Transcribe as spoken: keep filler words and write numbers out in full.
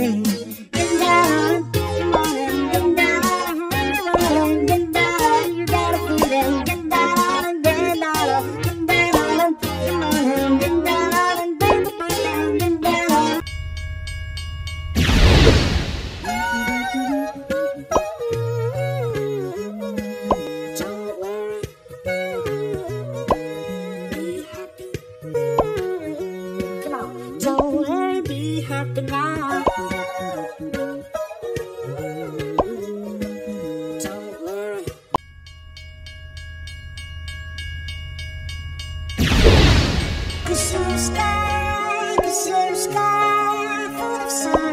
amazing. Cause your sky, cause your sky full of stars.